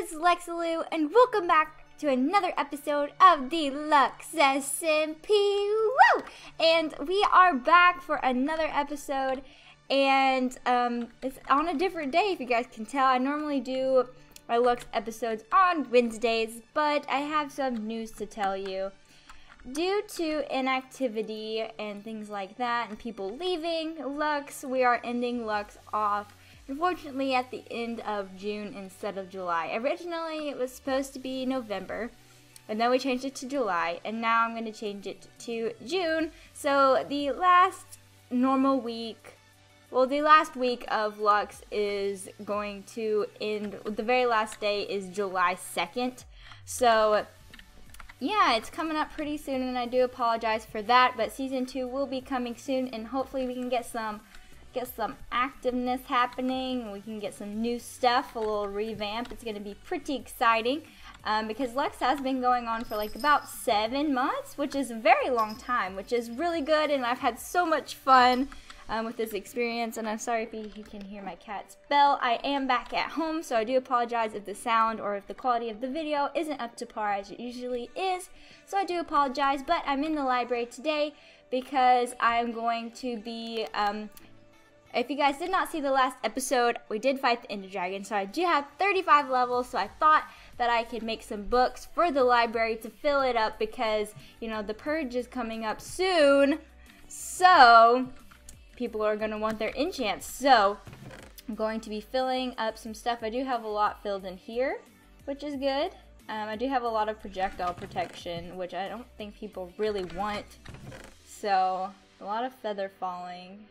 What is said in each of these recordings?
this is Lexalou, and welcome back to another episode of the Lux SMP. Woo! And we are back for another episode, and it's on a different day, if you guys can tell. I normally do my Lux episodes on Wednesdays, but I have some news to tell you. Due to inactivity and things like that, and people leaving Lux, we are ending Lux off, unfortunately, at the end of June instead of July. Originally, it was supposed to be November, and then we changed it to July, and now I'm going to change it to June. So the last normal week, well, the last week of Lux is going to end, the very last day is July 2nd. So yeah, it's coming up pretty soon, and I do apologize for that, but Season 2 will be coming soon, and hopefully we can get some activeness happening. We can get some new stuff, a little revamp. It's going to be pretty exciting because Lux has been going on for like about 7 months, which is a very long time, which is really good, and I've had so much fun with this experience, and I'm sorry if you can hear my cat's bell. I am back at home, so I do apologize if the sound or if the quality of the video isn't up to par as it usually is, so I do apologize. But I'm in the library today because I'm going to be, if you guys did not see the last episode, we did fight the Ender Dragon, so I do have 35 levels, so I thought that I could make some books for the library to fill it up because, you know, the purge is coming up soon, so people are going to want their enchants. So I'm going to be filling up some stuff. I do have a lot filled in here, which is good. I do have a lot of projectile protection, which I don't think people really want. So a lot of feather falling.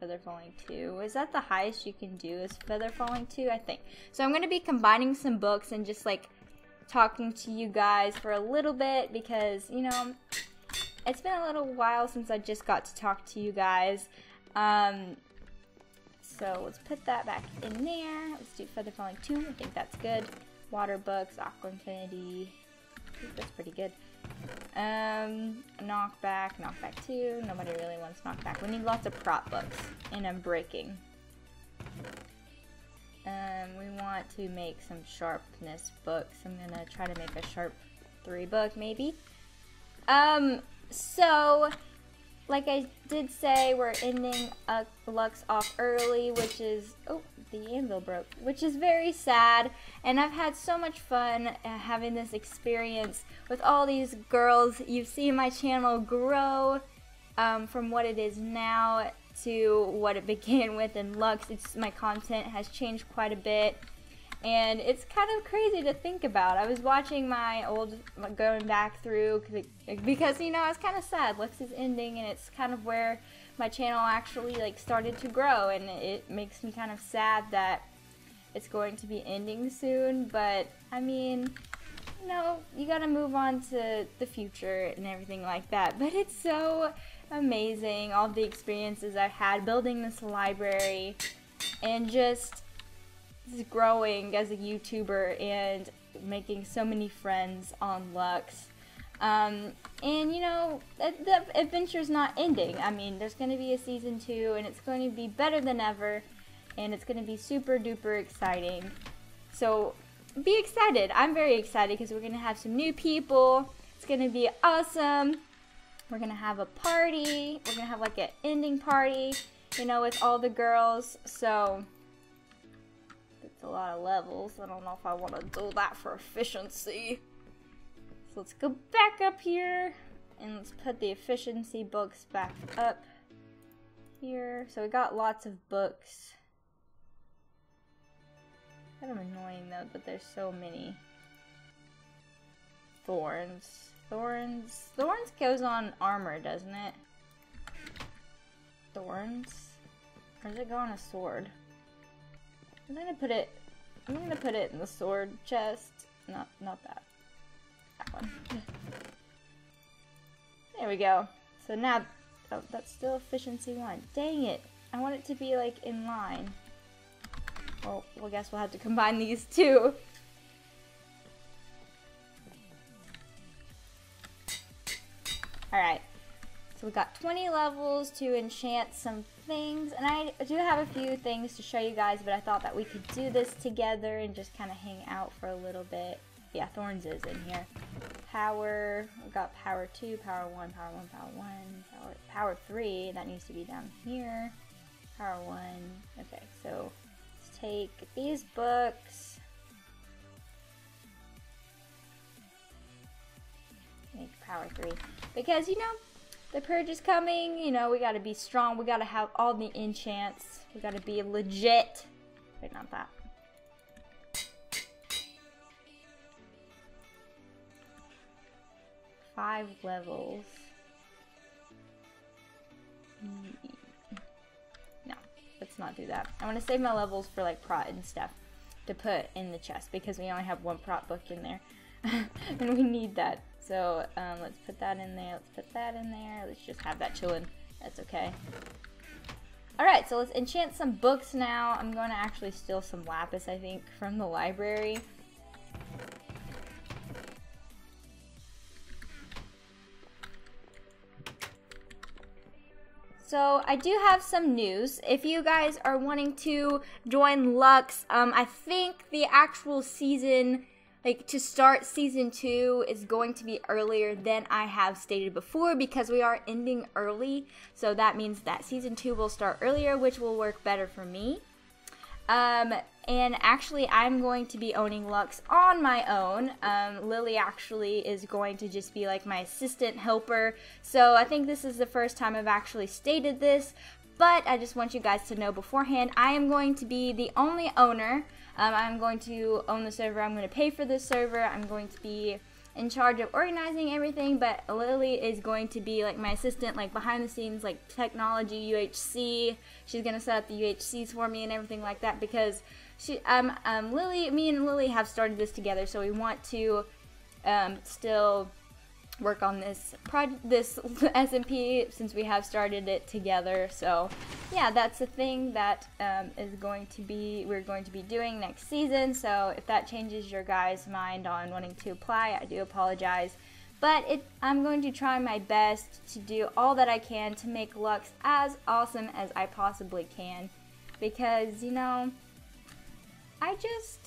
Feather falling 2. Is that the highest you can do, is feather falling 2? I think. So I'm going to be combining some books and just like talking to you guys for a little bit because, you know, it's been a little while since I just got to talk to you guys. So let's put that back in there. Let's do Feather Falling 2. I think that's good. Water books, Aqua Infinity. I think that's pretty good. Knockback 2. Nobody really wants knockback. We need lots of prop books. And I'm breaking. We want to make some sharpness books. I'm going to try to make a sharp 3 book maybe. So, like I did say, we're ending Lux off early, which is, oh, the anvil broke, which is very sad, and I've had so much fun having this experience with all these girls. You've seen my channel grow from what it is now to what it began with in Lux. My content has changed quite a bit, and it's kind of crazy to think about. I was watching my old, going back through, because, you know, I was kind of sad. Lux is ending, and it's kind of where my channel actually, like, started to grow. And it makes me kind of sad that it's going to be ending soon. But, I mean, you know, you gotta move on to the future and everything like that. But it's so amazing, all the experiences I've had building this library and just growing as a YouTuber and making so many friends on Lux, and you know, the adventure's not ending. I mean, there's going to be a Season 2, and it's going to be better than ever, and it's going to be super duper exciting. So be excited. I'm very excited because we're going to have some new people. It's going to be awesome. We're going to have a party. We're going to have like an ending party, you know, with all the girls. So a lot of levels. I don't know if I want to do that for efficiency. So let's go back up here and let's put the efficiency books back up here. So we got lots of books. Kind of annoying though, but there's so many. Thorns. Thorns. Thorns goes on armor, doesn't it? Thorns? Or does it go on a sword? I'm gonna put it in the sword chest. Not that. That one. There we go. So now, oh, that's still efficiency 1. Dang it! I want it to be like in line. Well, I guess we'll have to combine these two. All right. So we got 20 levels to enchant some things, and I do have a few things to show you guys, but I thought that we could do this together and just kind of hang out for a little bit. Yeah, Thorns is in here. Power, we've got power 2, power 1, power 1, power 1, power 3, that needs to be down here. Power 1, okay, so let's take these books. Make power 3, because, you know, the purge is coming, you know, we gotta be strong, we gotta have all the enchants, we gotta be legit. Wait, not that. Five levels. No, let's not do that. I want to save my levels for like prot and stuff to put in the chest, because we only have one prot book in there and we need that. So let's put that in there, let's put that in there, let's just have that chillin', that's okay. Alright, so let's enchant some books now. I'm going to actually steal some lapis, I think, from the library. So I do have some news. If you guys are wanting to join Lux, I think the actual season, like to start season 2, is going to be earlier than I have stated before, because we are ending early. So that means that season 2 will start earlier, which will work better for me. And actually I'm going to be owning Lux on my own. Lily actually is going to just be like my assistant helper. So I think this is the first time I've actually stated this, but I just want you guys to know beforehand, I am going to be the only owner. I'm going to own the server, I'm going to pay for this server, I'm going to be in charge of organizing everything, but Lily is going to be like my assistant, like behind the scenes, like technology, UHC, she's going to set up the UHCs for me and everything like that, because she, me and Lily have started this together, so we want to still work on this SMP since we have started it together. So yeah, that's the thing that we're going to be doing next season. So if that changes your guys' mind on wanting to apply, I do apologize, but I'm going to try my best to do all that I can to make Lux as awesome as I possibly can, because, you know, I just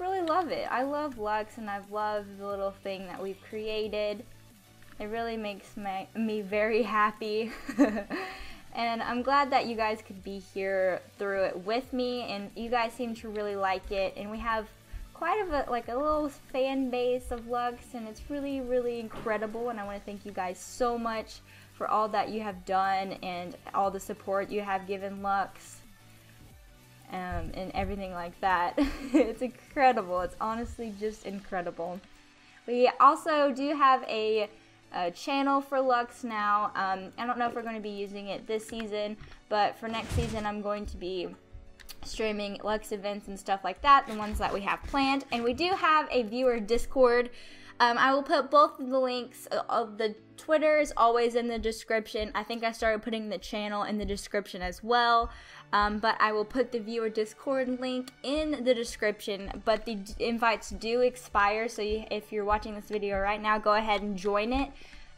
really love it. I love Lux, and I love the little thing that we've created. It really makes me very happy. And I'm glad that you guys could be here through it with me, and you guys seem to really like it, and we have quite a little fan base of Lux, and it's really, really incredible, and I want to thank you guys so much for all that you have done and all the support you have given Lux. And everything like that. It's incredible. It's honestly just incredible. We also do have a channel for Lux now. I don't know if we're going to be using it this season, but for next season I'm going to be streaming Lux events and stuff like that, the ones that we have planned. And we do have a viewer Discord. I will put both of the links of the Twitter is always in the description. I think I started putting the channel in the description as well, but I will put the viewer Discord link in the description. But the invites do expire, so if you're watching this video right now, go ahead and join it.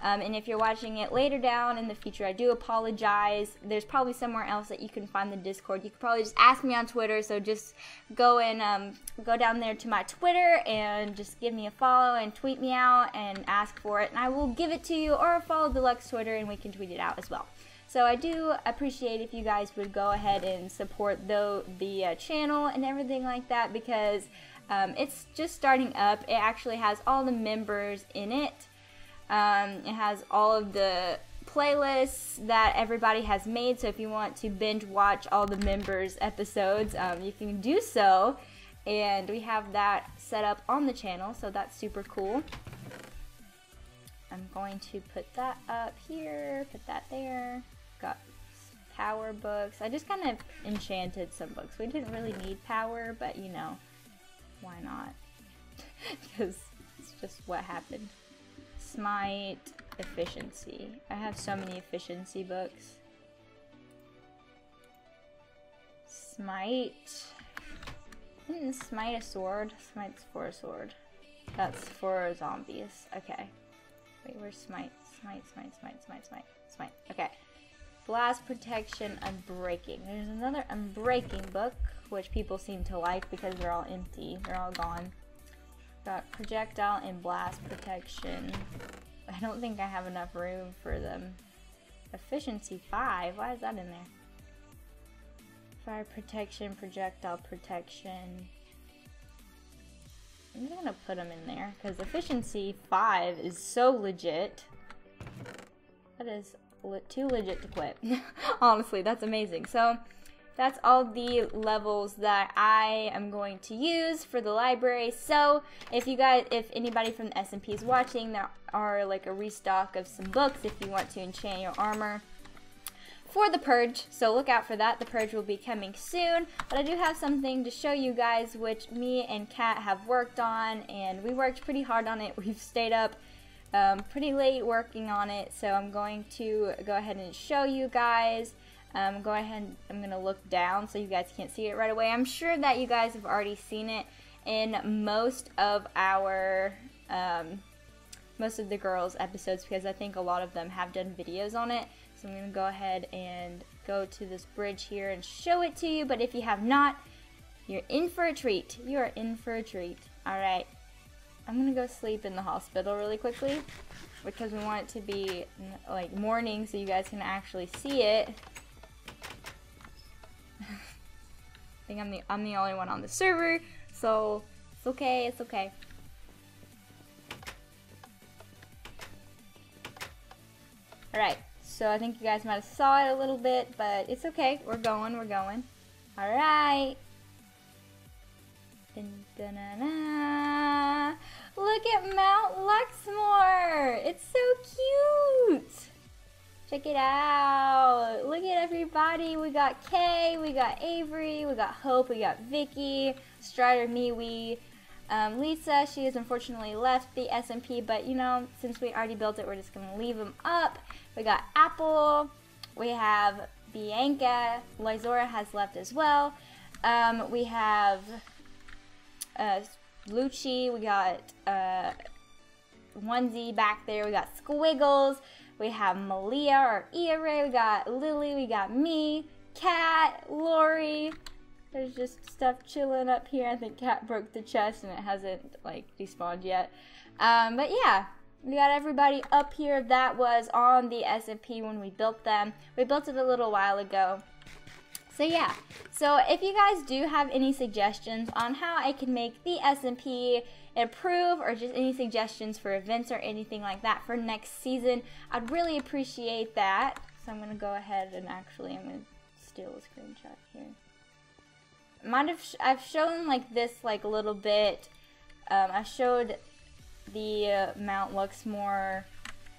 And if you're watching it later down in the future, I do apologize. There's probably somewhere else that you can find the Discord. You can probably just ask me on Twitter, so just go and go down there to my Twitter and just give me a follow and tweet me out and ask for it, and I will give it to you, or follow the Lux Twitter and we can tweet it out as well. So I do appreciate if you guys would go ahead and support the channel and everything like that, because it's just starting up. It actually has all the members in it. It has all of the playlists that everybody has made, so if you want to binge watch all the members' episodes, you can do so, and we have that set up on the channel, so that's super cool. I'm going to put that up here, put that there. Got power books. I just kind of enchanted some books. We didn't really need power, but, you know, why not? Because it's just what happened. Smite, efficiency. I have so many efficiency books. Smite. Isn't smite a sword? Smite's for a sword. That's for zombies. Okay. Wait, where's smites? Smite. Okay. Blast, protection, unbreaking. There's another unbreaking book, which people seem to like because they're all empty. They're all gone. Got projectile and blast protection. I don't think I have enough room for them. Efficiency 5. Why is that in there? Fire protection, projectile protection. I'm gonna put them in there because efficiency 5 is so legit. That is too legit to quit. Honestly, that's amazing. So that's all the levels that I am going to use for the library. So if you guys, if anybody from the SMP is watching, there are like a restock of some books if you want to enchant your armor for the purge. So look out for that. The purge will be coming soon. But I do have something to show you guys, which me and Kat have worked on, and we worked pretty hard on it. We've stayed up pretty late working on it, so I'm going to go ahead and show you guys. I'm gonna look down so you guys can't see it right away. I'm sure that you guys have already seen it in most of our most of the girls' episodes, because I think a lot of them have done videos on it. So I'm gonna go ahead and go to this bridge here and show it to you. But if you have not, you're in for a treat. You are in for a treat. All right. I'm gonna go sleep in the hospital really quickly because we want it to be like morning so you guys can actually see it. I think I'm the only one on the server, so it's okay, it's okay. Alright, so I think you guys might have saw it a little bit, but it's okay, we're going. Alright. Look at Mount Luxmore! It's so cute! Check it out! Look at everybody! We got Kay, we got Avery, we got Hope, we got Vicky, Strider, Miwi, Lisa. She has unfortunately left the SMP, but you know, since we already built it, we're just gonna leave them up. We got Apple, we have Bianca, Loisora has left as well. We have Luchi, we got Onesie back there, we got Squiggles, we have Malia or Ira, we got Lily, we got me, Kat, Lori. There's just stuff chilling up here. I think Kat broke the chest and it hasn't like despawned yet. But yeah, we got everybody up here that was on the SMP when we built them. We built it a little while ago. So yeah, so if you guys do have any suggestions on how I can make the SMP improve, or just any suggestions for events or anything like that for next season, I'd really appreciate that. So I'm going to go ahead and actually, I'm going to steal a screenshot here. I've shown like this like a little bit. I showed the Mount Luxmore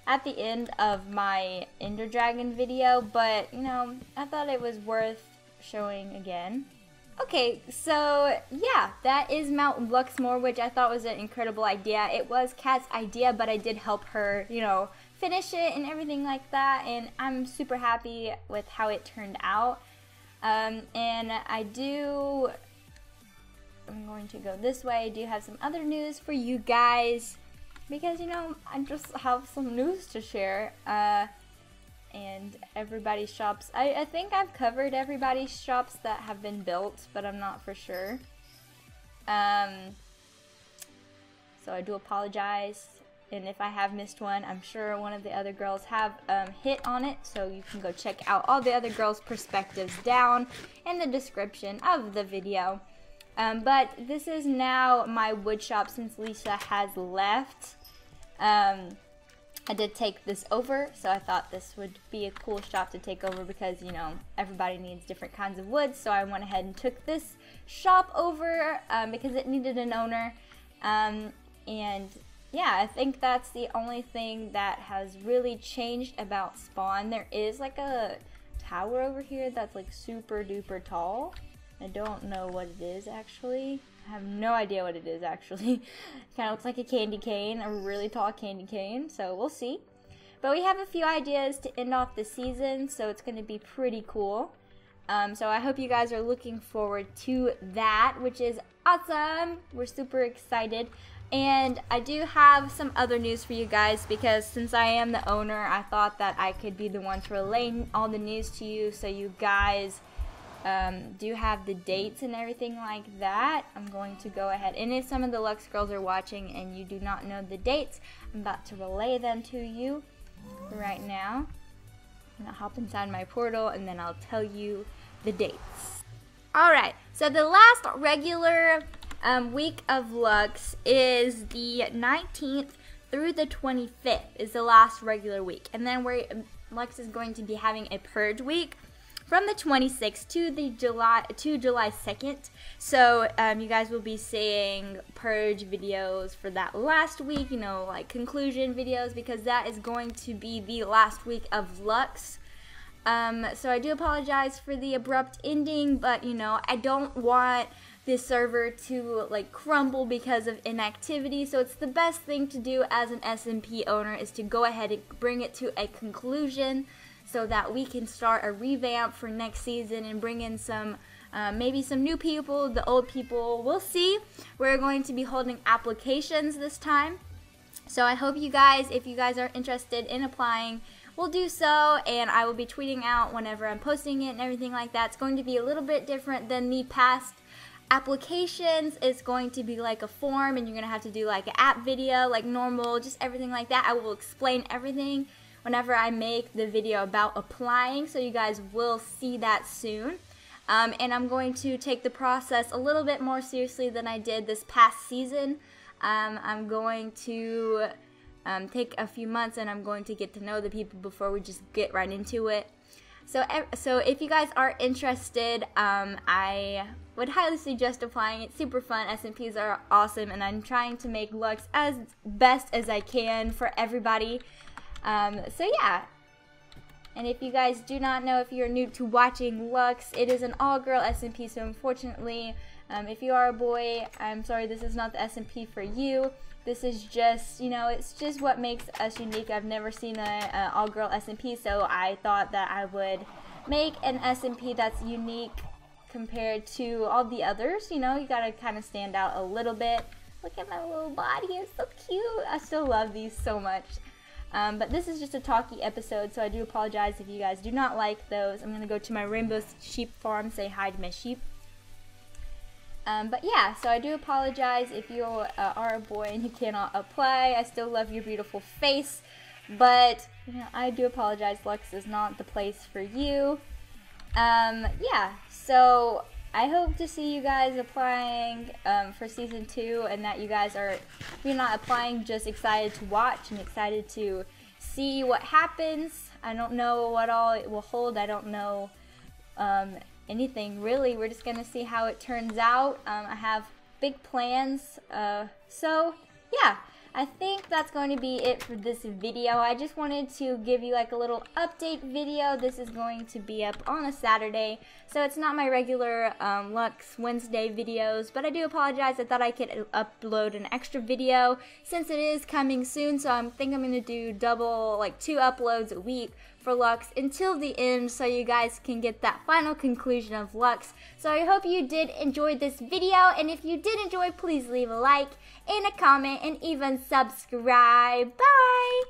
at the end of my Ender Dragon video, but you know, I thought it was worth showing again. Okay, so yeah, that is Mount Luxmore, which I thought was an incredible idea. It was Kat's idea, but I did help her, you know, finish it and everything like that, and I'm super happy with how it turned out. And I'm going to go this way. I do have some other news for you guys, because you know, I just have some news to share. And everybody's shops. I think I've covered everybody's shops that have been built, but I'm not for sure. So I do apologize, and if I have missed one, I'm sure one of the other girls have hit on it, so you can go check out all the other girls' perspectives down in the description of the video. But this is now my wood shop since Lisa has left. I did take this over, so I thought this would be a cool shop to take over because, you know, everybody needs different kinds of wood. So I went ahead and took this shop over because it needed an owner. And yeah, I think that's the only thing that has really changed about spawn. There is like a tower over here that's like super duper tall. I don't know what it is actually. I have no idea what it is actually. Kind of looks like a candy cane, a really tall candy cane, so we'll see. But we have a few ideas to end off the season, so it's going to be pretty cool. So I hope you guys are looking forward to that, which is awesome. We're super excited. And I do have some other news for you guys, because since I am the owner, I thought that I could be the one to relay all the news to you, so you guys do have the dates and everything like that. I'm going to go ahead, and if some of the Lux girls are watching and you do not know the dates, I'm about to relay them to you right now. I'm gonna hop inside my portal and then I'll tell you the dates. Alright, so the last regular week of Lux is the 19th through the 25th is the last regular week, and then Lux is going to be having a purge week from the 26th to the July 2nd. So you guys will be seeing purge videos for that last week, you know, like conclusion videos, because that is going to be the last week of Lux. So I do apologize for the abrupt ending, but you know, I don't want this server to like crumble because of inactivity, so it's the best thing to do as an SMP owner is to go ahead and bring it to a conclusion, so that we can start a revamp for next season and bring in some, maybe some new people, the old people, we'll see. We're going to be holding applications this time. So I hope you guys, if you guys are interested in applying, will do so, and I will be tweeting out whenever I'm posting it and everything like that. It's going to be a little bit different than the past applications. It's going to be like a form, and you're gonna have to do like an app video, like normal, just everything like that. I will explain everything whenever I make the video about applying, so you guys will see that soon. And I'm going to take the process a little bit more seriously than I did this past season. I'm going to take a few months, and I'm going to get to know the people before we just get right into it. So if you guys are interested, I would highly suggest applying. It's super fun. SMPs are awesome, and I'm trying to make Lux as best as I can for everybody. So yeah, and if you guys do not know, if you're new to watching Lux, it is an all-girl SMP, so unfortunately, if you are a boy, I'm sorry, this is not the SMP for you. This is just, you know, it's just what makes us unique. I've never seen an all-girl SMP, so I thought that I would make an SMP that's unique compared to all the others. You know, you gotta kind of stand out a little bit. Look at my little body, it's so cute. I still love these so much. But this is just a talky episode, so I do apologize if you guys do not like those. I'm going to go to my rainbow sheep farm, say hi to my sheep. But yeah, so I do apologize if you are a boy and you cannot apply. I still love your beautiful face, but you know, I do apologize. Lux is not the place for you. Yeah, so I hope to see you guys applying for season 2, and that you guys are, if you're not applying, just excited to watch and excited to see what happens. I don't know what all it will hold. I don't know anything really. We're just gonna see how it turns out. I have big plans, so yeah, I think that's going to be it for this video. I just wanted to give you like a little update video. This is going to be up on a Saturday, so it's not my regular Lux Wednesday videos, but I do apologize. I thought I could upload an extra video since it is coming soon, so I think I'm going to do double, like 2 uploads a week for Lux until the end, so you guys can get that final conclusion of Lux. So I hope you did enjoy this video, and if you did enjoy, please leave a like and a comment and even subscribe. Bye!